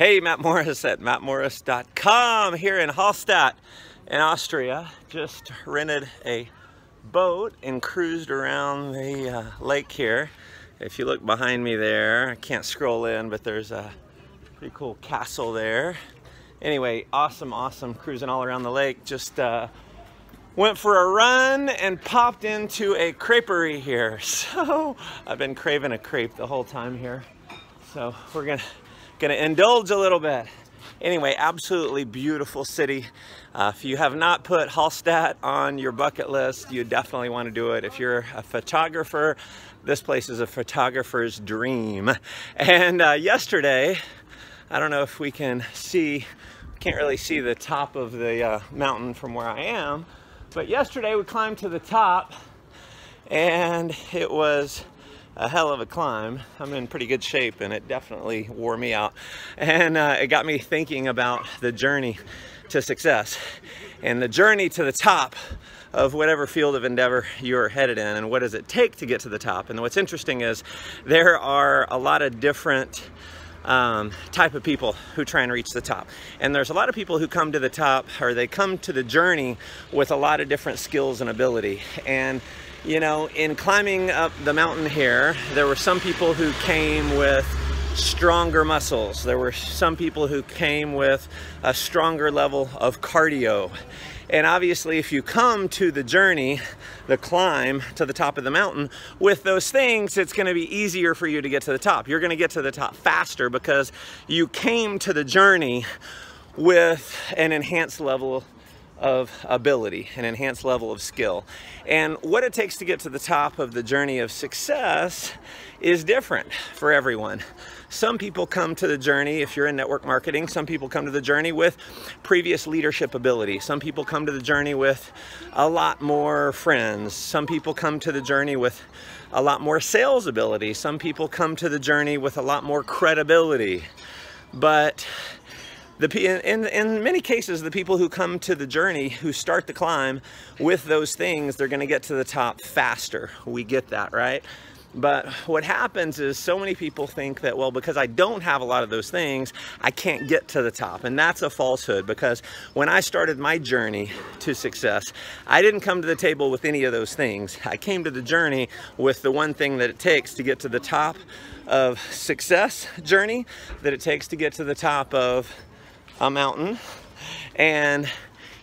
Hey, Matt Morris at MattMorris.com here in Hallstatt in Austria. Just rented a boat and cruised around the lake here. If you look behind me there, I can't scroll in, but there's a pretty cool castle there. Anyway, awesome cruising all around the lake. Just went for a run and popped into a creperie here. So I've been craving a crepe the whole time here. So we're gonna indulge a little bit. Anyway, absolutely beautiful city. If you have not put Hallstatt on your bucket list, you definitely want to do it. If you're a photographer, this place is a photographer's dream. And yesterday, I don't know if we can see, can't really see the top of the mountain from where I am, but yesterday we climbed to the top and it was a hell of a climb. I'm in pretty good shape and it definitely wore me out. And it got me thinking about the journey to success and the journey to the top of whatever field of endeavor you're headed in, and what does it take to get to the top. And what's interesting is there are a lot of different type of people who try and reach the top. And there's a lot of people who come to the top, or they come to the journey with a lot of different skills and ability. And you know, in climbing up the mountain here, there were some people who came with stronger muscles. There were some people who came with a stronger level of cardio. And obviously, if you come to the journey, the climb to the top of the mountain, with those things, it's going to be easier for you to get to the top. You're going to get to the top faster because you came to the journey with an enhanced level of ability, an enhanced level of skill. And what it takes to get to the top of the journey of success is different for everyone. Some people come to the journey, if you're in network marketing, some people come to the journey with previous leadership ability. Some people come to the journey with a lot more friends. Some people come to the journey with a lot more sales ability. Some people come to the journey with a lot more credibility. But in many cases, the people who come to the journey, who start the climb with those things, they're going to get to the top faster. We get that, right? But what happens is so many people think that, well, because I don't have a lot of those things, I can't get to the top. And that's a falsehood, because when I started my journey to success, I didn't come to the table with any of those things. I came to the journey with the one thing that it takes to get to the top of success journey, that it takes to get to the top of a mountain. And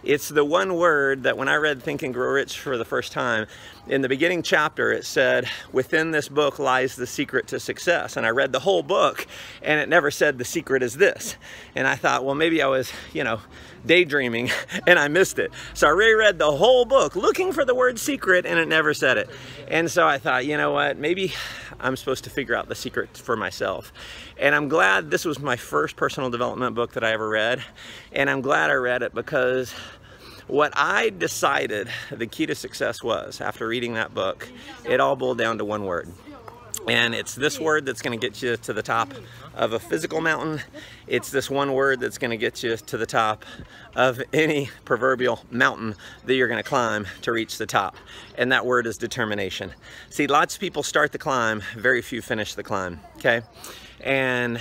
it's the one word that when I read Think and Grow Rich for the first time, in the beginning chapter it said, within this book lies the secret to success. And I read the whole book and it never said the secret is this. And I thought, well, maybe I was, you know, daydreaming and I missed it. So I reread the whole book looking for the word secret and it never said it. And so I thought, you know what, maybe I'm supposed to figure out the secret for myself. And I'm glad this was my first personal development book that I ever read. And I'm glad I read it, because what I decided the key to success was, after reading that book, it all boiled down to one word. And it's this word that's going to get you to the top of a physical mountain. It's this one word that's going to get you to the top of any proverbial mountain that you're going to climb to reach the top. And that word is determination. See, lots of people start the climb, very few finish the climb, okay? And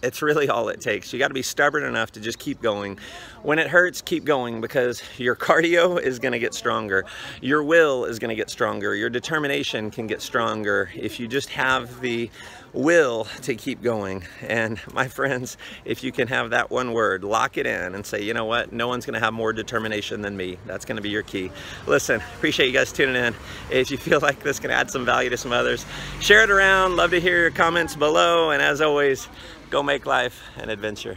it's really all it takes. You got to be stubborn enough to just keep going. When it hurts, keep going, because your cardio is going to get stronger. Your will is going to get stronger. Your determination can get stronger if you just have the will to keep going. And my friends, if you can have that one word, lock it in and say, you know what? No one's going to have more determination than me. That's going to be your key. Listen, appreciate you guys tuning in. If you feel like this can add some value to some others, share it around. Love to hear your comments below. And as always, go make life an adventure.